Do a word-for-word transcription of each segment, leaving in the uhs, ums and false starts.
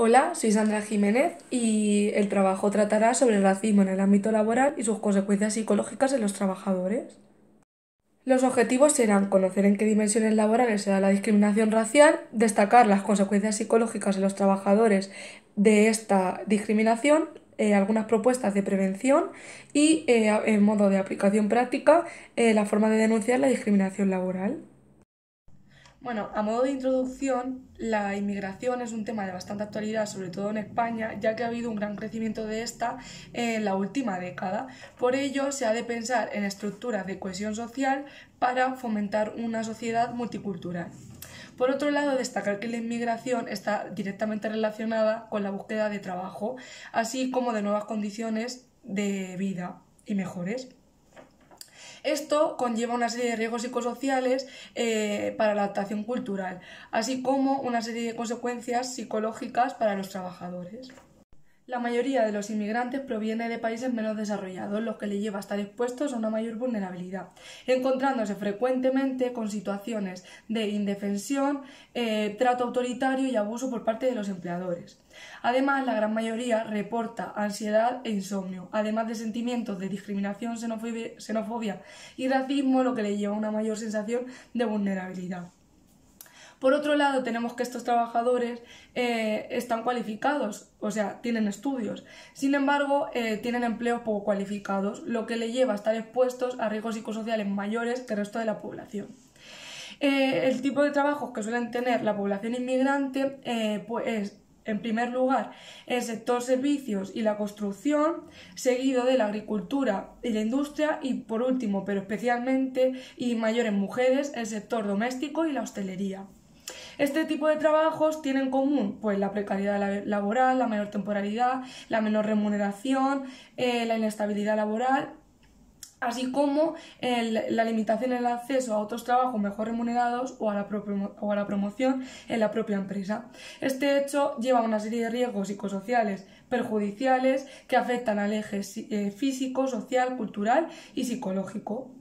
Hola, soy Sandra Jiménez y el trabajo tratará sobre el racismo en el ámbito laboral y sus consecuencias psicológicas en los trabajadores. Los objetivos serán conocer en qué dimensiones laborales se da la discriminación racial, destacar las consecuencias psicológicas en los trabajadores de esta discriminación, eh, algunas propuestas de prevención y, eh, en modo de aplicación práctica, eh, la forma de denunciar la discriminación laboral. Bueno, a modo de introducción, la inmigración es un tema de bastante actualidad, sobre todo en España, ya que ha habido un gran crecimiento de esta en la última década. Por ello, se ha de pensar en estructuras de cohesión social para fomentar una sociedad multicultural. Por otro lado, destacar que la inmigración está directamente relacionada con la búsqueda de trabajo, así como de nuevas condiciones de vida y mejores. Esto conlleva una serie de riesgos psicosociales eh, para la adaptación cultural, así como una serie de consecuencias psicológicas para los trabajadores. La mayoría de los inmigrantes proviene de países menos desarrollados, lo que les lleva a estar expuestos a una mayor vulnerabilidad, encontrándose frecuentemente con situaciones de indefensión, eh, trato autoritario y abuso por parte de los empleadores. Además, la gran mayoría reporta ansiedad e insomnio, además de sentimientos de discriminación, xenofobia y racismo, lo que les lleva a una mayor sensación de vulnerabilidad. Por otro lado, tenemos que estos trabajadores eh, están cualificados, o sea, tienen estudios. Sin embargo, eh, tienen empleos poco cualificados, lo que les lleva a estar expuestos a riesgos psicosociales mayores que el resto de la población. Eh, el tipo de trabajos que suelen tener la población inmigrante eh, pues es, en primer lugar, el sector servicios y la construcción, seguido de la agricultura y la industria y, por último, pero especialmente y mayor en mujeres, el sector doméstico y la hostelería. Este tipo de trabajos tienen en común pues, la precariedad laboral, la mayor temporalidad, la menor remuneración, eh, la inestabilidad laboral, así como el, la limitación en el acceso a otros trabajos mejor remunerados o a, la pro, o a la promoción en la propia empresa. Este hecho lleva a una serie de riesgos psicosociales perjudiciales que afectan al eje eh, físico, social, cultural y psicológico.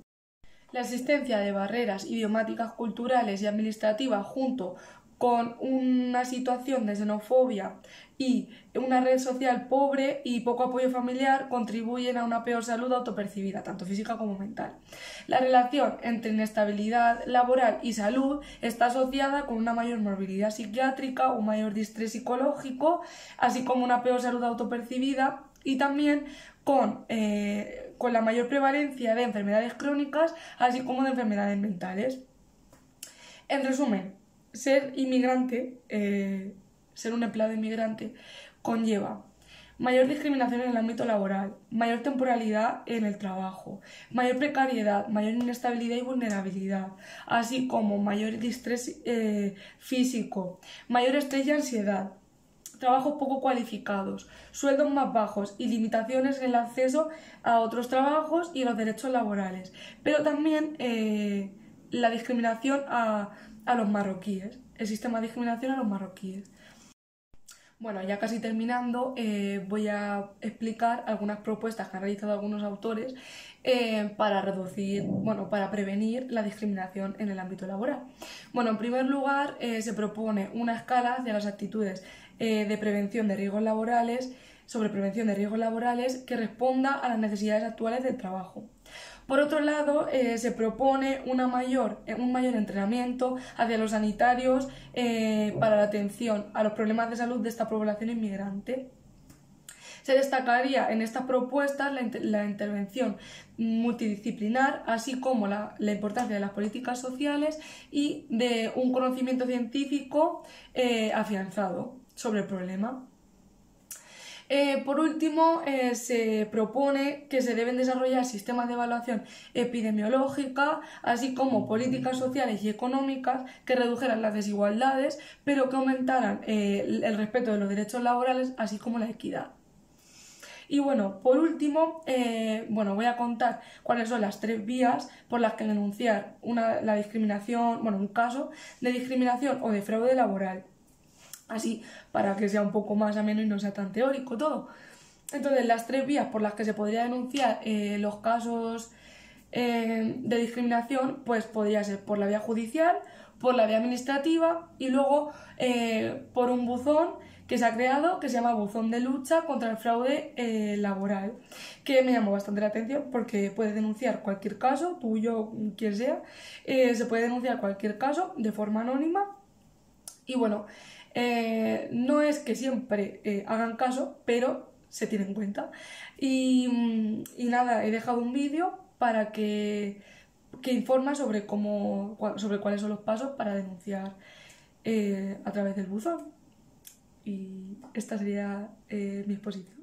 La existencia de barreras idiomáticas, culturales y administrativas junto con una situación de xenofobia y una red social pobre y poco apoyo familiar contribuyen a una peor salud autopercibida, tanto física como mental. La relación entre inestabilidad laboral y salud está asociada con una mayor morbilidad psiquiátrica, un mayor distrés psicológico, así como una peor salud autopercibida y también con... Eh, con la mayor prevalencia de enfermedades crónicas, así como de enfermedades mentales. En resumen, ser inmigrante, eh, ser un empleado inmigrante, conlleva mayor discriminación en el ámbito laboral, mayor temporalidad en el trabajo, mayor precariedad, mayor inestabilidad y vulnerabilidad, así como mayor distrés eh, físico, mayor estrés y ansiedad, trabajos poco cualificados, sueldos más bajos y limitaciones en el acceso a otros trabajos y los derechos laborales, pero también eh, la discriminación a, a los marroquíes, el sistema de discriminación a los marroquíes. Bueno, ya casi terminando, eh, voy a explicar algunas propuestas que han realizado algunos autores eh, para reducir, bueno, para prevenir la discriminación en el ámbito laboral. Bueno, en primer lugar, eh, se propone una escala de las actitudes eh, de prevención de riesgos laborales, sobre prevención de riesgos laborales, que responda a las necesidades actuales del trabajo. Por otro lado, eh, se propone una mayor, un mayor entrenamiento hacia los sanitarios eh, para la atención a los problemas de salud de esta población inmigrante. Se destacaría en estas propuestas la, inter la intervención multidisciplinar, así como la, la importancia de las políticas sociales y de un conocimiento científico eh, afianzado sobre el problema. Eh, por último, eh, se propone que se deben desarrollar sistemas de evaluación epidemiológica, así como políticas sociales y económicas que redujeran las desigualdades, pero que aumentaran eh, el, el respeto de los derechos laborales, así como la equidad. Y bueno, por último, eh, bueno, voy a contar cuáles son las tres vías por las que denunciar una, la discriminación, bueno, un caso de discriminación o de fraude laboral. Así, para que sea un poco más ameno y no sea tan teórico todo. Entonces, las tres vías por las que se podría denunciar eh, los casos eh, de discriminación, pues podría ser por la vía judicial, por la vía administrativa y luego eh, por un buzón que se ha creado, que se llama Buzón de Lucha contra el Fraude eh, Laboral, que me llamó bastante la atención porque puedes denunciar cualquier caso, tuyo, quien sea, eh, se puede denunciar cualquier caso de forma anónima y bueno, eh, no es que siempre eh, hagan caso, pero se tiene en cuenta. Y, y nada, he dejado un vídeo para que, que informa sobre, cómo, sobre cuáles son los pasos para denunciar eh, a través del buzón. Y esta sería eh, mi exposición.